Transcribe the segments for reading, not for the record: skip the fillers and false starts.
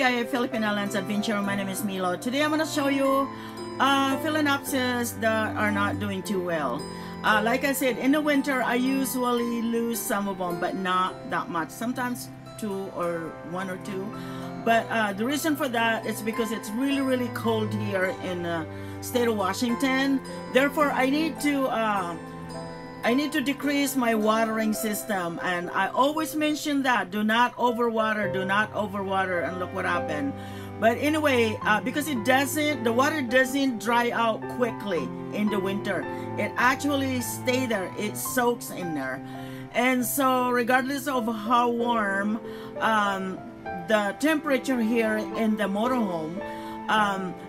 BIA Philippine Islands Adventure. My name is Milo. Today I'm going to show you phalaenopsis that are not doing too well. Like I said, in the winter I usually lose some of them, but not that much. Sometimes one or two. But the reason for that is because it's really, really cold here in the state of Washington. Therefore, I need to decrease my watering system, and I always mention that do not overwater, and look what happened. But anyway, because the water doesn't dry out quickly in the winter, it actually stays there, it soaks in there. And so regardless of how warm the temperature here in the motorhome,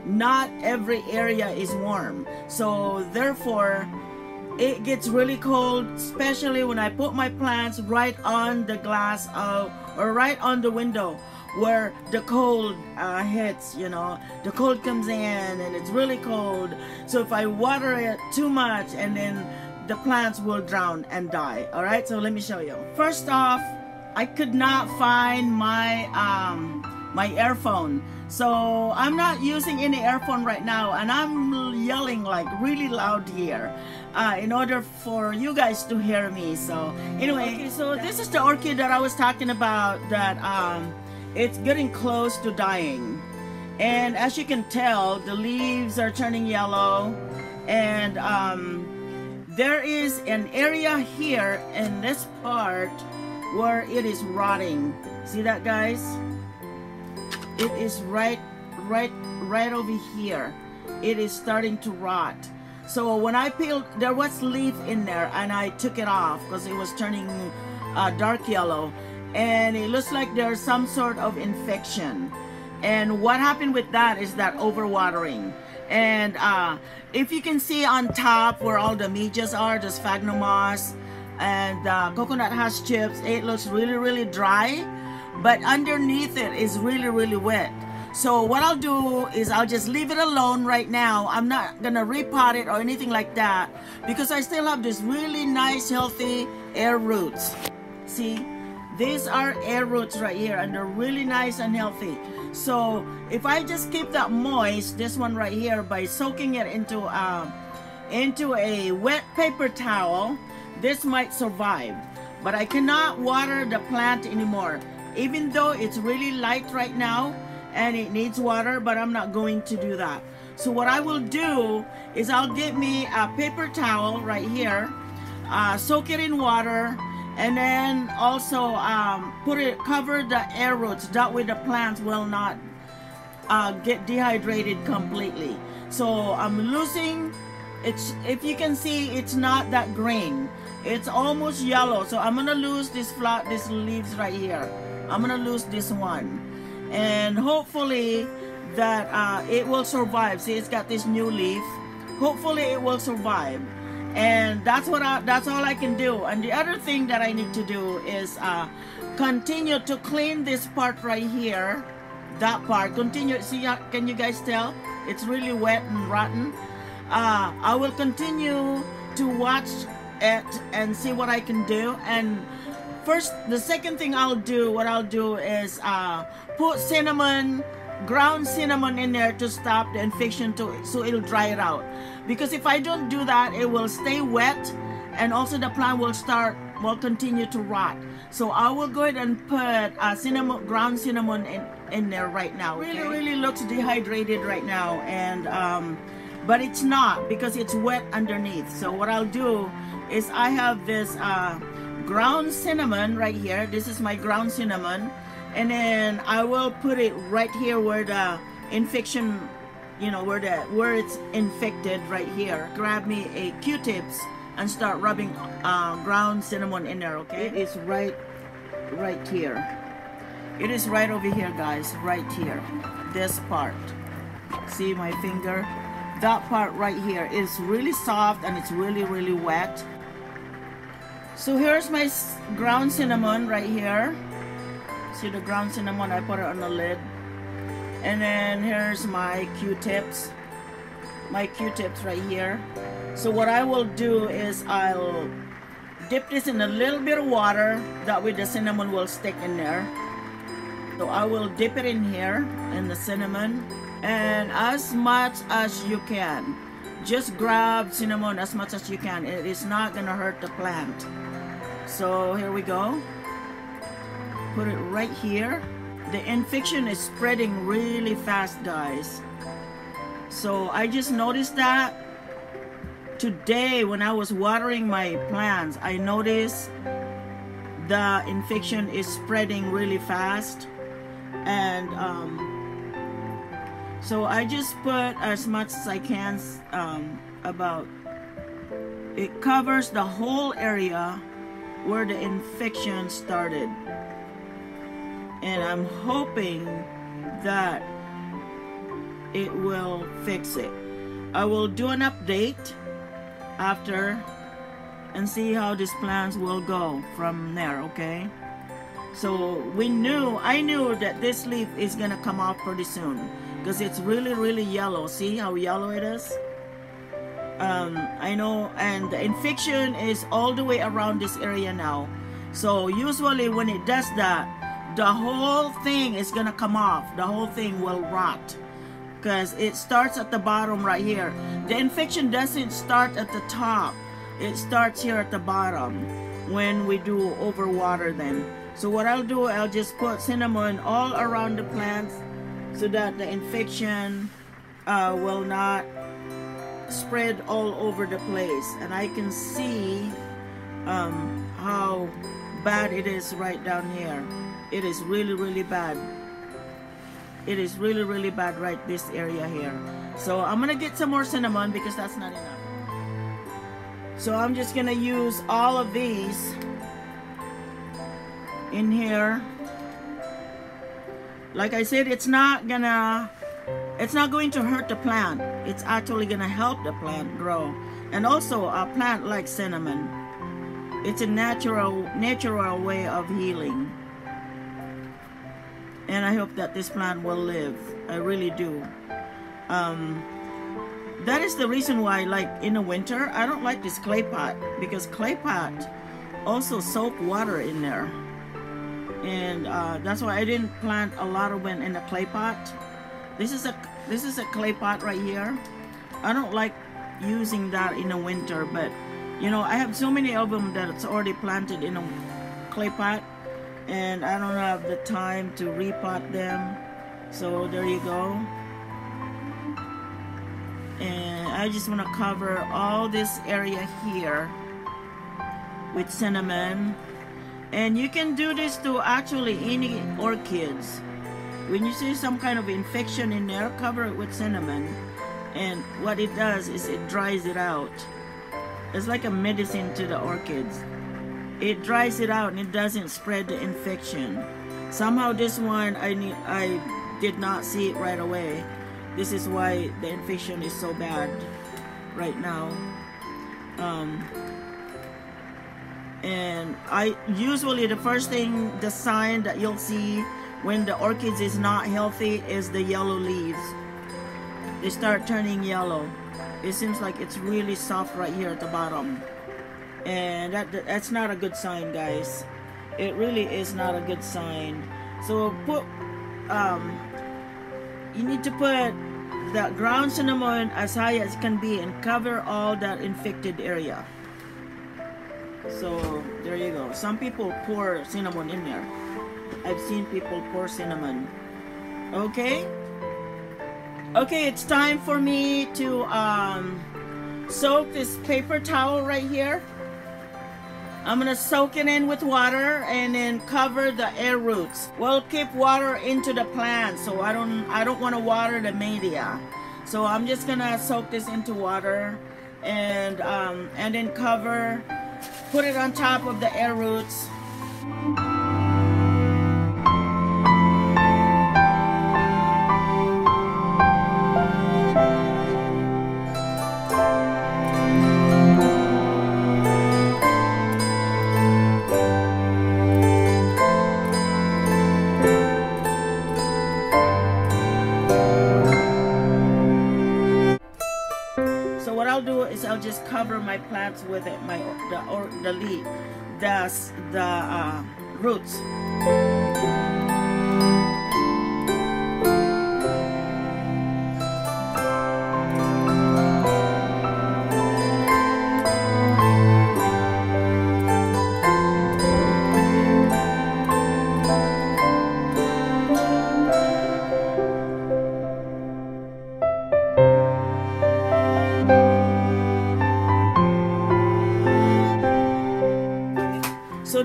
not every area is warm, so therefore it gets really cold, especially when I put my plants right on the glass or right on the window where the cold hits, you know. The cold comes in and it's really cold. So if I water it too much, and then the plants will drown and die. All right, so let me show you. First off, I could not find my my earphone. So I'm not using any earphone right now, and I'm yelling like really loud here in order for you guys to hear me. So anyway, okay, so this is the orchid that I was talking about that it's getting close to dying. And as you can tell, the leaves are turning yellow, and there is an area here in this part where it is rotting. See that, guys? It is right over here. It is starting to rot. So when I peeled, there was leaf in there, and I took it off because it was turning dark yellow, and it looks like there's some sort of infection. And what happened with that is that overwatering. And if you can see on top where all the midges are, the sphagnum moss and coconut husk chips, it looks really, really dry. But underneath it is really, really wet. So what I'll do is I'll just leave it alone right now. I'm not gonna repot it or anything like that, because I still have this really nice, healthy air roots. See, these are air roots right here, and they're really nice and healthy. So if I just keep that moist, this one right here, by soaking it into a wet paper towel, this might survive. But I cannot water the plant anymore. Even though it's really light right now and it needs water, but I'm not going to do that. So what I will do is I'll get me a paper towel right here, soak it in water, and then also cover the air roots. That way the plants will not get dehydrated completely. So I'm losing, if you can see, it's not that green. It's almost yellow. So I'm gonna lose these leaves right here. I'm gonna lose this one, and hopefully that it will survive. See, it's got this new leaf. Hopefully it will survive, and that's all I can do. And the other thing that I need to do is continue to clean this part right here. That part, continue. See, can you guys tell? It's really wet and rotten. I will continue to watch it and see what I can do. And the second thing I'll do is put cinnamon, ground cinnamon in there to stop the infection, so it'll dry it out. Because if I don't do that, it will stay wet, and also the plant will continue to rot. So I will go ahead and put cinnamon, ground cinnamon in there right now. Okay? Really looks dehydrated right now, and but it's not, because it's wet underneath. So what I'll do is I have this ground cinnamon right here. This is my ground cinnamon, and then I will put it right here where the infection, you know, where it's infected right here. Grab me a Q-tips and start rubbing ground cinnamon in there. Okay, it is right here. It is right over here, guys, right here, this part. See my finger? That part right here is really soft, and it's really, really wet. So here's my ground cinnamon right here. See the ground cinnamon? I put it on the lid. And then here's my Q-tips. My Q-tips right here. So what I will do is I'll dip this in a little bit of water. That way the cinnamon will stick in there. So I will dip it in here in the cinnamon, and as much as you can, just grab cinnamon as much as you can. It is not gonna hurt the plant. So here we go. Put it right here. The infection is spreading really fast, guys. So I just noticed that today when I was watering my plants, I noticed the infection is spreading really fast. And so I just put as much as I can. It covers the whole area where the infection started. And I'm hoping that it will fix it. I will do an update after and see how these plants will go from there, okay? So I knew that this leaf is gonna come out pretty soon because it's really, really yellow. See how yellow it is? I know, and the infection is all the way around this area now. So usually when it does that, the whole thing is gonna come off. The whole thing will rot because it starts at the bottom right here. The infection doesn't start at the top. It starts here at the bottom when we do overwater them. So what I'll do, I'll just put cinnamon all around the plants so that the infection will not spread all over the place. And I can see how bad it is right down here. It is really, really bad. It is really, really bad right this area here. So I'm gonna get some more cinnamon because that's not enough. So I'm just gonna use all of these in here. Like I said, it's not going to hurt the plant. It's actually gonna help the plant grow. And also a plant like cinnamon, it's a natural way of healing. And I hope that this plant will live. I really do. That is the reason why, like in the winter, I don't like this clay pot, because clay pot also soak water in there. And that's why I didn't plant a lot of them in a clay pot. This is a clay pot right here. I don't like using that in the winter, but you know, I have so many of them that's already planted in a clay pot, and I don't have the time to repot them. So there you go. And I just want to cover all this area here with cinnamon. And you can do this to actually any orchids. When you see some kind of infection in there, cover it with cinnamon. And what it does is it dries it out. It's like a medicine to the orchids. It dries it out and it doesn't spread the infection. Somehow this one, I did not see it right away. This is why the infection is so bad right now. And I usually, the first thing, the sign that you'll see when the orchids is not healthy is the yellow leaves. They start turning yellow. It seems like it's really soft right here at the bottom. And that's not a good sign, guys. It really is not a good sign. So put you need to put the ground cinnamon as high as it can be and cover all that infected area. So there you go. Some people pour cinnamon in there. I've seen people pour cinnamon. Okay, it's time for me to soak this paper towel right here. I'm gonna soak it in with water and then cover the air roots. We'll keep water into the plant, so I don't want to water the media. So I'm just gonna soak this into water and then cover, put it on top of the air roots. I'll just cover my plants with it, the roots.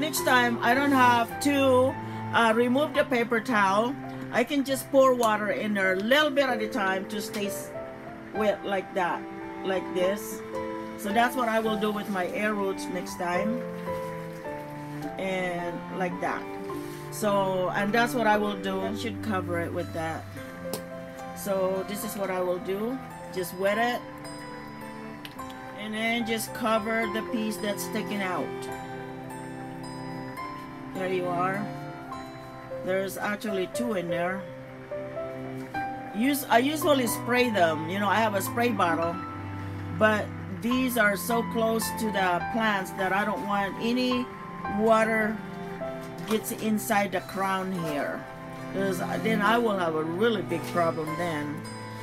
each time I don't have to remove the paper towel. I can just pour water in there a little bit at a time to stay wet like that, like this. So that's what I will do with my air roots next time, and like that. So, and that's what I will do. I should cover it with that. So this is what I will do. Just wet it, and then just cover the piece that's sticking out. There you are. There's actually two in there. I usually spray them. You know, I have a spray bottle, but these are so close to the plants that I don't want any water gets inside the crown here. Then I will have a really big problem then.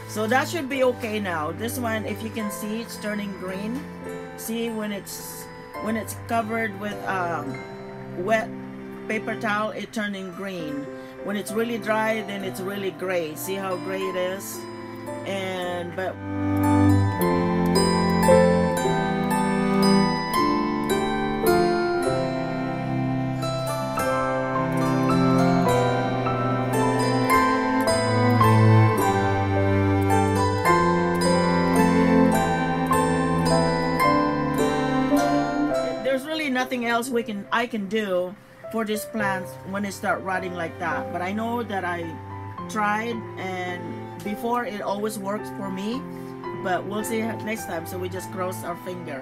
So that should be okay now. This one, if you can see, it's turning green. See when it's covered with wet paper towel, it turning green. When it's really dry, then it's really gray. See how gray it is? Nothing else I can do for these plants when they start rotting like that. But I know that I tried, and before it always works for me, but we'll see next time. So we just cross our finger.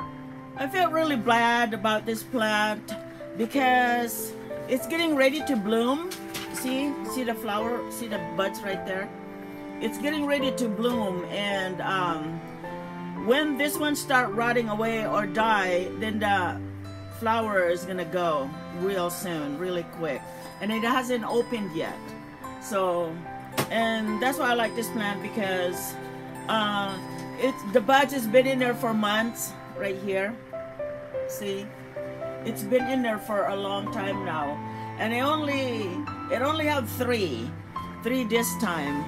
I feel really bad about this plant because it's getting ready to bloom. See the flower, see the buds right there. It's getting ready to bloom, and when this one start rotting away or die, then the flower is gonna go real soon, really quick, and it hasn't opened yet. So, and that's why I like this plant, because the buds has been in there for months. Right here, see, it's been in there for a long time now, and it only have three this time.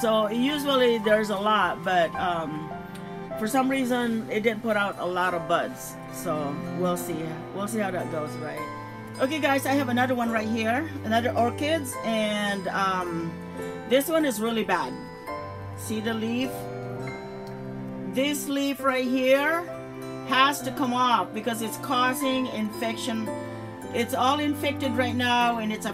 So usually there's a lot, but for some reason, it didn't put out a lot of buds. So we'll see. We'll see how that goes, right? Okay, guys, I have another one right here. Another orchids. And this one is really bad. See the leaf? This leaf right here has to come off because it's causing infection. It's all infected right now, and it's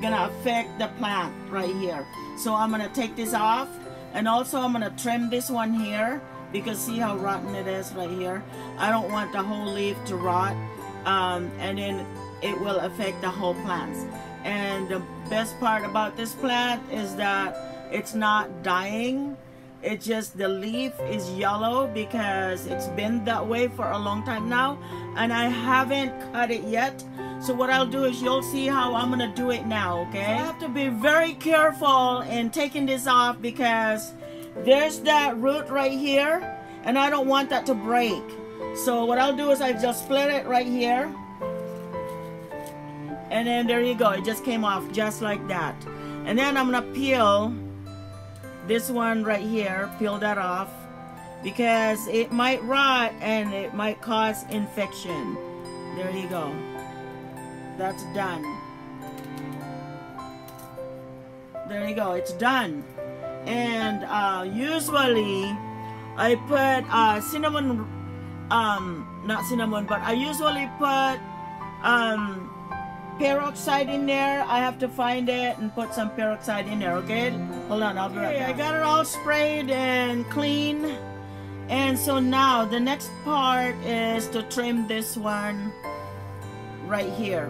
gonna affect the plant right here. So I'm gonna take this off. And also, I'm gonna trim this one here, because see how rotten it is right here. I don't want the whole leaf to rot, and then it will affect the whole plants. And the best part about this plant is that it's not dying. It's just the leaf is yellow because it's been that way for a long time now, and I haven't cut it yet. So what I'll do is, you'll see how I'm gonna do it now, okay? I have to be very careful in taking this off because there's that root right here, and I don't want that to break. So what I'll do is I just split it right here, and then there you go. It just came off just like that. And then I'm gonna peel this one right here, peel that off, because it might rot and it might cause infection. There you go. That's done. There you go. It's done. And usually I put I usually put peroxide in there. I have to find it and put some peroxide in there, okay? Hold on, I'll be right back. I got it all sprayed and clean. And so now the next part is to trim this one right here.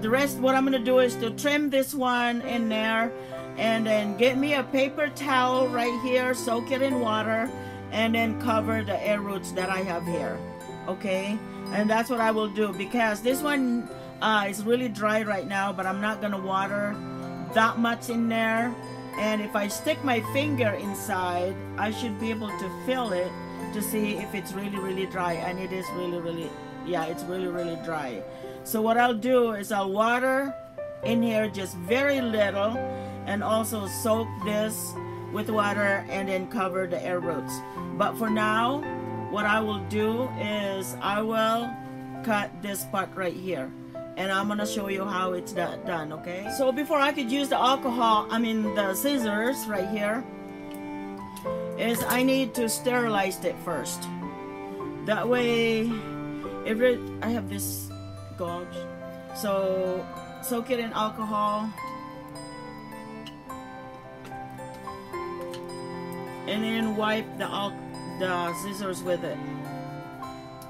The rest, what I'm gonna do is to trim this one in there, and then get me a paper towel right here, soak it in water, and then cover the air roots that I have here, okay? And that's what I will do, because this one is really dry right now, but I'm not gonna water that much in there. And if I stick my finger inside, I should be able to feel it to see if it's really, really dry. And it is really, really, yeah, it's really, really dry. So what I'll do is I'll water in here just very little, and also soak this with water, and then cover the air roots. But for now, what I will do is I will cut this part right here, and I'm gonna show you how it's done. Okay, so before I could use the the scissors right here, is I need to sterilize it first. That way, I have this gauge, so soak it in alcohol, and then wipe the scissors with it,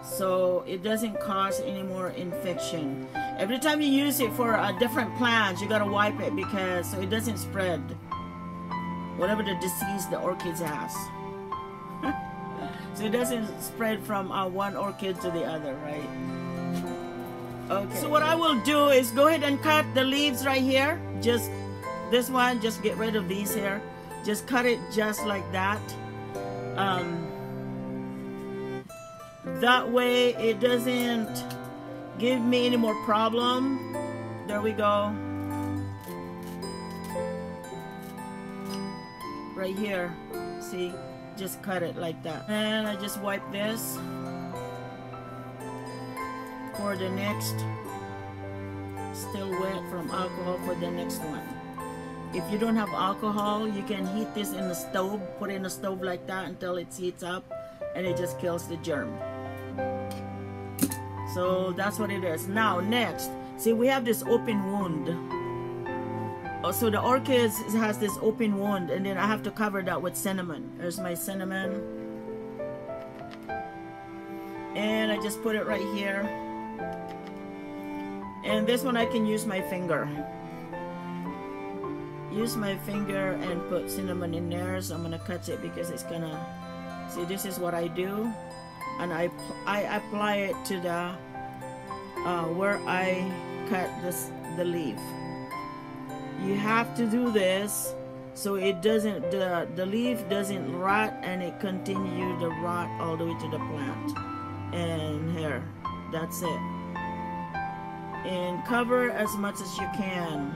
so it doesn't cause any more infection. Every time you use it for a different plant, you gotta wipe it because so it doesn't spread whatever the disease the orchids has. So it doesn't spread from one orchid to the other, right? Okay. So what I will do is go ahead and cut the leaves right here. Just this one, just get rid of these here. Just cut it just like that. That way it doesn't give me any more problem. There we go. Right here, see, just cut it like that. And I just wipe this for the next, still wet from alcohol for the next one. If you don't have alcohol, you can heat this in the stove, put it in the stove like that until it heats up and it just kills the germ. So that's what it is. Now next, see, we have this open wound. So the orchids has this open wound, and then I have to cover that with cinnamon. There's my cinnamon. And I just put it right here. And this one I can use my finger. Use my finger and put cinnamon in there. So I'm gonna cut it because it's gonna, see, this is what I do. And I apply it to the, where I cut the leaf. You have to do this so it doesn't, the leaf doesn't rot and it continue to rot all the way to the plant. And here, that's it. And cover as much as you can.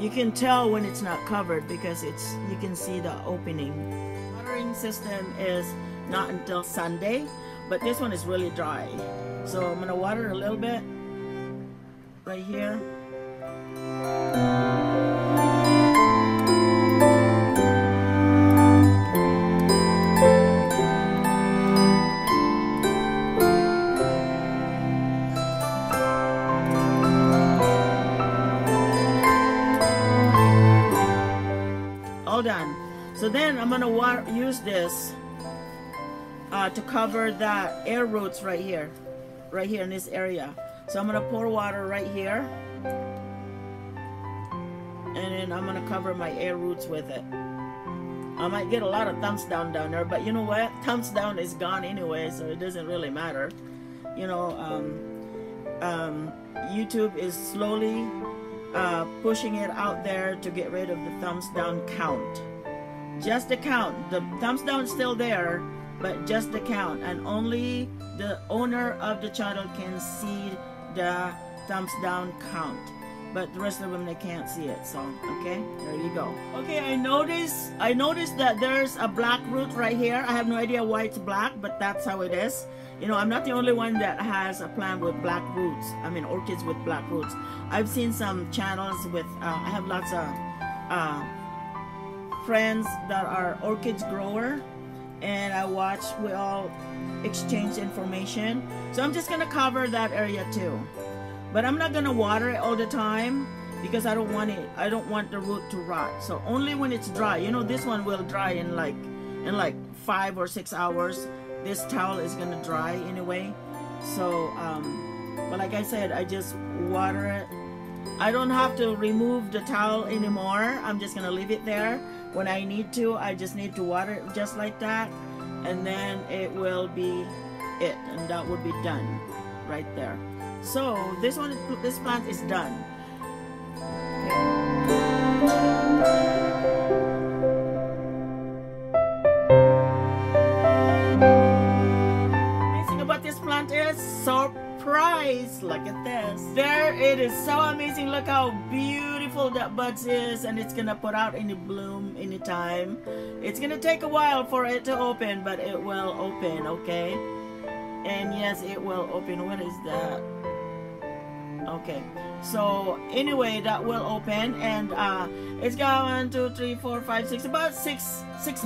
You can tell when it's not covered because it's, you can see the opening. Watering system is not until Sunday, but this one is really dry. So I'm gonna water a little bit right here. Done. So then I'm going to use this to cover the air roots right here in this area. So I'm going to pour water right here, and then I'm going to cover my air roots with it. I might get a lot of thumbs down there, but you know what? Thumbs down is gone anyway, so it doesn't really matter. You know, YouTube is slowly pushing it out there to get rid of the thumbs down count. Just the count. The thumbs down is still there, but just the count, and only the owner of the channel can see the thumbs down count, but the rest of them, they can't see it. So okay, there you go. Okay, I noticed that there's a black root right here. I have no idea why it's black, but that's how it is. You know, I'm not the only one that has a plant with black roots. I mean, orchids with black roots. I've seen some channels with, I have lots of friends that are orchids grower, and I watch, we all exchange information. So I'm just gonna cover that area too. But I'm not gonna water it all the time because I don't want it, I don't want the root to rot. So only when it's dry. You know, this one will dry in like 5 or 6 hours. This towel is gonna dry anyway, so but like I said, I just water it. I don't have to remove the towel anymore. I'm just gonna leave it there. When I need to, I just need to water it just like that, and then it will be it, and that would be done right there. So this one, this plant is done. Surprise! Look at this. There it is. So amazing. Look how beautiful that buds is, and it's gonna put out any bloom anytime. It's gonna take a while for it to open, but it will open. Okay. and yes, it will open. What is that? Okay, so anyway, that will open, and it's got 1 2 3 4 5 6 about six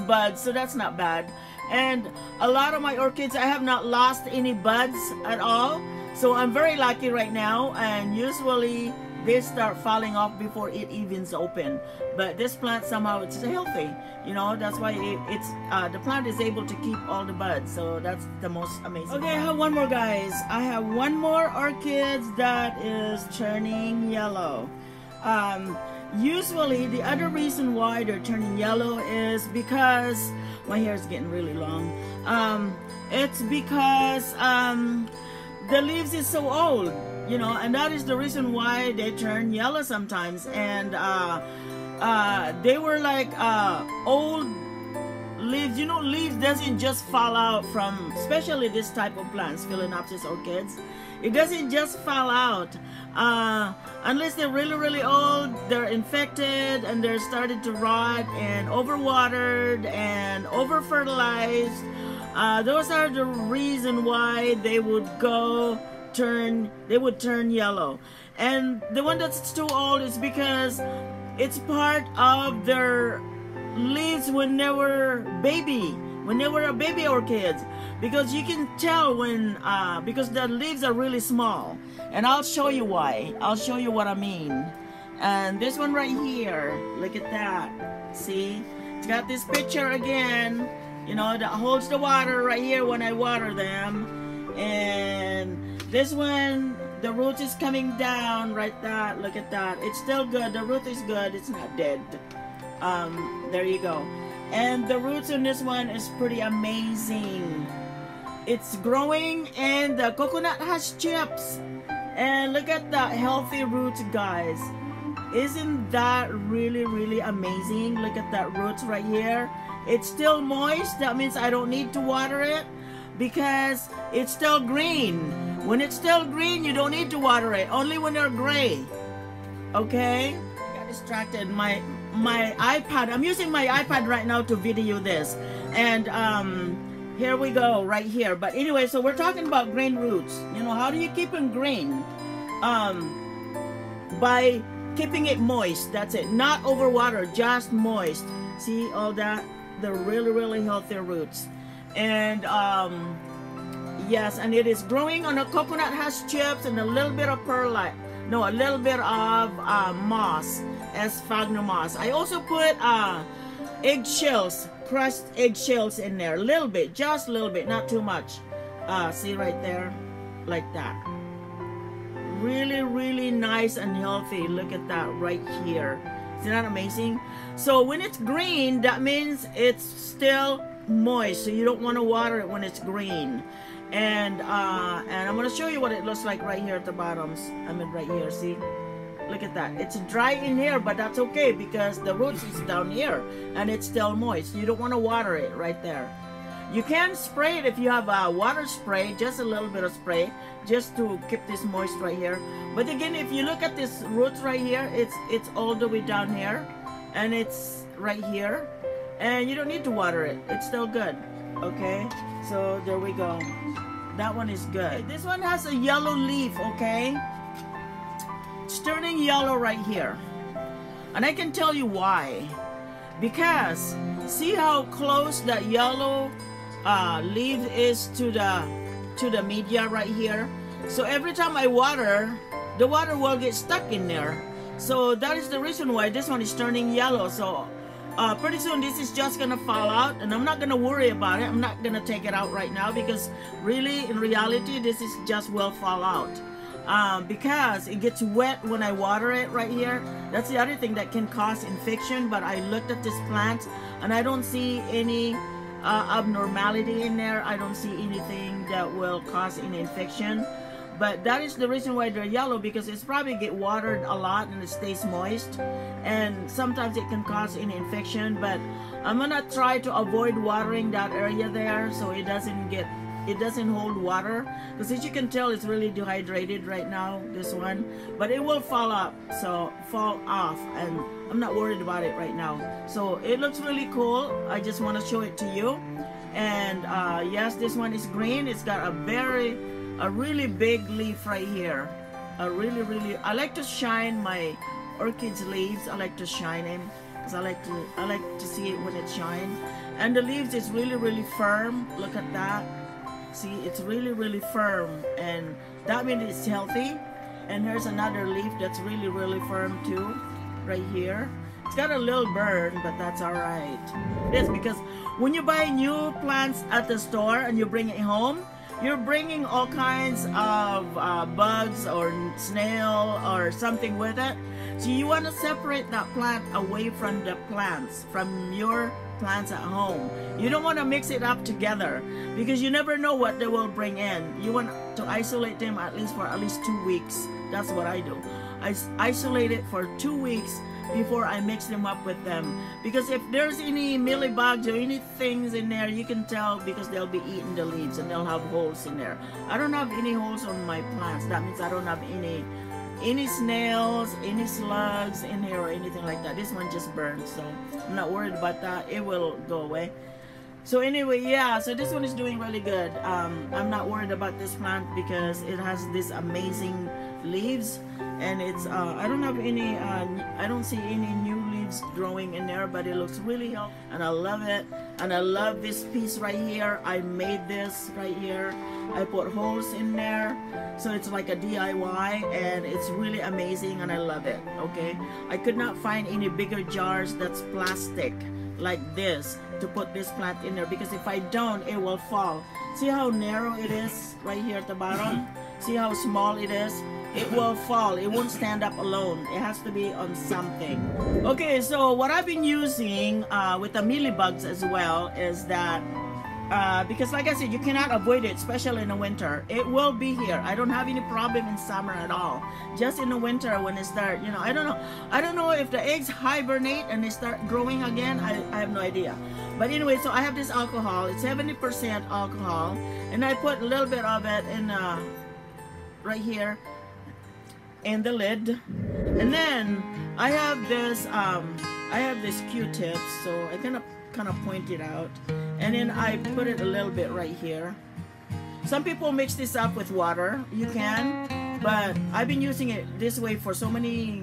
buds, so that's not bad. And a lot of my orchids, I have not lost any buds at all, so I'm very lucky right now. And usually they start falling off before it evens open, but this plant somehow it's healthy, you know. That's why it's the plant is able to keep all the buds, so that's the most amazing okay plant. I have one more, guys. I have one more orchids that is turning yellow. Usually the other reason why they're turning yellow is because my hair is getting really long. It's because the leaves is so old, you know, and that is the reason why they turn yellow sometimes. And they were like old leaves, you know. Leaves doesn't just fall out from, especially this type of plants, Phalaenopsis orchids, it doesn't just fall out unless they're really old, they're infected, and they're started to rot and overwatered and over fertilized. Those are the reason why they would turn yellow. And the one that's too old is because it's part of their leaves when they were baby orchids, because you can tell when because the leaves are really small, and I'll show you why. I'll show you what I mean. And this one right here, look at that, see, it's got this picture again, you know, that holds the water right here when I water them. And this one, the root is coming down right there. Look at that. It's still good. The root is good. It's not dead. There you go. And the roots on this one is pretty amazing. It's growing, and the coconut has chips. And look at that healthy root, guys. Isn't that really amazing? Look at that root right here. It's still moist. That means I don't need to water it because it's still green. When it's still green, you don't need to water it. Only when they're gray. Okay? I got distracted. My iPad. I'm using my iPad right now to video this. And here we go, right here. But anyway, so we're talking about green roots. You know, how do you keep them green? By keeping it moist. That's it. Not overwatered, just moist. See all that? They're really healthy roots. And yes, and it is growing on a coconut has chips and a little bit of perlite. No, a little bit of moss, sphagnum moss. I also put eggshells, crushed eggshells in there. A little bit, just a little bit, not too much. See right there, like that. Really nice and healthy. Look at that right here. Isn't that amazing? So when it's green, that means it's still moist. So you don't want to water it when it's green. And I'm going to show you what it looks like right here at the bottoms. I mean right here, see? Look at that. It's dry in here, but that's okay because the roots is down here and it's still moist. You don't want to water it right there. You can spray it if you have a water spray, just a little bit of spray, just to keep this moist right here. But again, if you look at this roots right here, it's all the way down here and it's right here. And you don't need to water it. It's still good. Okay, so there we go. That one is good. This one has a yellow leaf, okay? It's turning yellow right here. And I can tell you why. Because see how close that yellow leaf is to the media right here? So every time I water, the water will get stuck in there. So that is the reason why this one is turning yellow. So pretty soon this is just gonna fall out, and I'm not gonna worry about it. I'm not gonna take it out right now because really in reality this is just will fall out because it gets wet when I water it right here. That's the other thing that can cause infection, but I looked at this plant and I don't see any abnormality in there. I don't see anything that will cause an infection, but that is the reason why they're yellow, because it's probably get watered a lot and it stays moist, and sometimes it can cause an infection. But I'm gonna try to avoid watering that area there so it doesn't hold water, because as you can tell it's really dehydrated right now, this one. But it will fall off and I'm not worried about it right now. So it looks really cool. I just want to show it to you. And yes, this one is green. It's got a really big leaf right here. I like to shine my orchid's leaves. I like to shine them because I like to see it when it shines. And the leaves is really firm. Look at that. See, it's really firm, and that means it's healthy. And here's another leaf that's really firm too, right here. It's got a little burn, but that's all right. It's because when you buy new plants at the store and you bring it home, you're bringing all kinds of bugs or snail or something with it. So you want to separate that plant away from the plants, from your plants at home. You don't want to mix it up together because you never know what they will bring in. You want to isolate them at least for at least 2 weeks. That's what I do. I isolate it for 2 weeks before I mix them up with them, because if there's any mealybugs or any things in there, you can tell because they'll be eating the leaves and they'll have holes in there. I don't have any holes on my plants. That means I don't have any snails, any slugs in here or anything like that. This one just burned, so I'm not worried about that. It will go away. So anyway, yeah, so this one is doing really good. I'm not worried about this plant because it has this amazing leaves, and it's I don't have any I don't see any new leaves growing in there, but it looks really healthy and I love it. And I love this piece right here. I made this right here. I put holes in there, so it's like a DIY, and it's really amazing and I love it. Okay, I could not find any bigger jars that's plastic like this to put this plant in there, because if I don't, it will fall. See how narrow it is right here at the bottom? See how small it is? It will fall. It won't stand up alone. It has to be on something. Okay, so what I've been using with the mealybugs as well is that because like I said, you cannot avoid it, especially in the winter. It will be here. I don't have any problem in summer at all. Just in the winter when it starts, you know, I don't know if the eggs hibernate and they start growing again. I have no idea. But anyway, so I have this alcohol. It's 70% alcohol, and I put a little bit of it in right here in the lid. And then I have this Q-tips, so I'm gonna kind of point it out, and then I put it a little bit right here. Some people mix this up with water. You can, but I've been using it this way for so many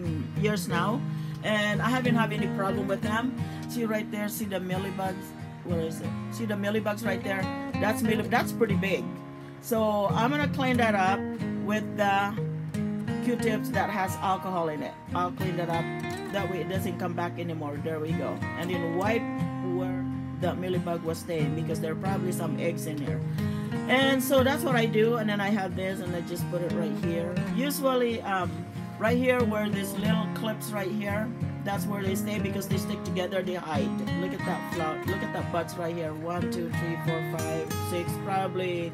years now, and I haven't had any problem with them. See right there, see the mealybugs? Where is it? See the mealybugs right there? That's that's pretty big. So I'm gonna clean that up with the Q-tips that has alcohol in it. I'll clean that up. That way it doesn't come back anymore. There we go. And then wipe where the mealybug was staying, because there are probably some eggs in here. And so that's what I do. And then I have this, and I just put it right here. Usually right here where these little clips right here, that's where they stay, because they stick together, they hide. Look at that flower, look at that buds right here. 1, 2, 3, 4, 5, 6, probably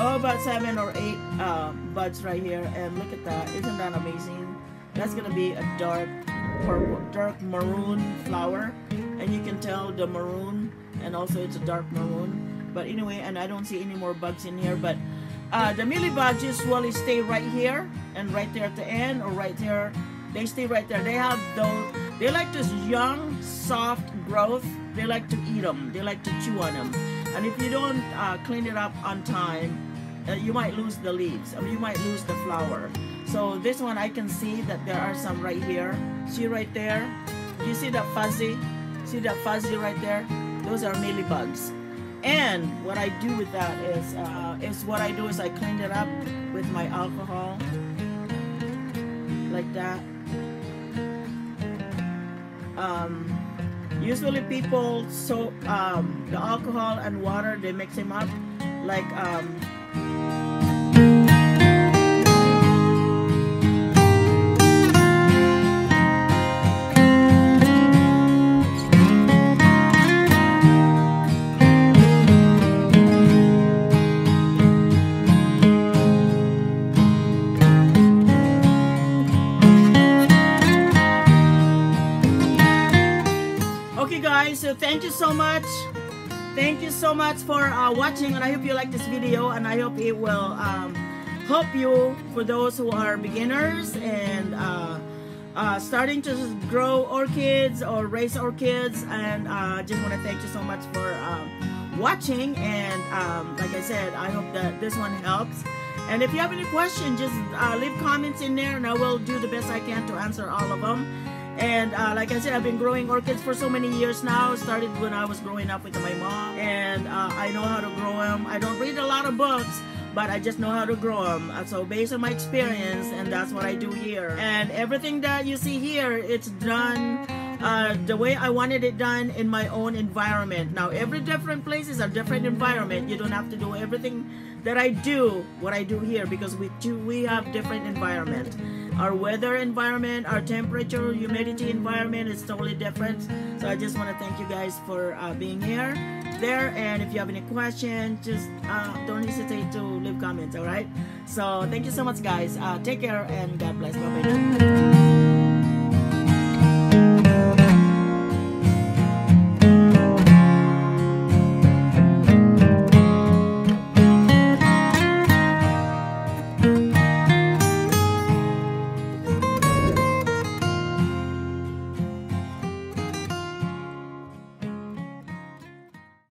about 7 or 8 buds right here. And look at that, isn't that amazing? That's gonna be a dark purple, dark maroon flower, and you can tell the maroon, and also it's a dark maroon. But anyway, and I don't see any more bugs in here, but the mealybugs usually stay right here and right there at the end, or right there. They stay right there. They have those, they like this young, soft growth. They like to eat them. They like to chew on them. And if you don't clean it up on time, you might lose the leaves, or you might lose the flower. So this one, I can see that there are some right here. See right there? You see that fuzzy? See that fuzzy right there? Those are mealybugs. And what I do with that is what I do is I clean it up with my alcohol, like that. Usually people soak the alcohol and water, they mix them up like So thank you so much. Thank you so much for watching, and I hope you like this video, and I hope it will help you for those who are beginners, and starting to grow orchids or raise orchids. And I just want to thank you so much for watching, and like I said, I hope that this one helps. And if you have any questions, just leave comments in there, and I will do the best I can to answer all of them. And like I said, I've been growing orchids for so many years now. Started when I was growing up with my mom, and I know how to grow them. I don't read a lot of books, but I just know how to grow them. So based on my experience, and that's what I do here. And everything that you see here, it's done the way I wanted it done in my own environment. Now, every different place is a different environment. You don't have to do everything that I do, what I do here, because we have different environment. Our weather environment, our temperature, humidity environment is totally different. So I just want to thank you guys for being here, there, and if you have any questions, just don't hesitate to leave comments, all right? So thank you so much, guys. Take care, and God bless. Bye-bye.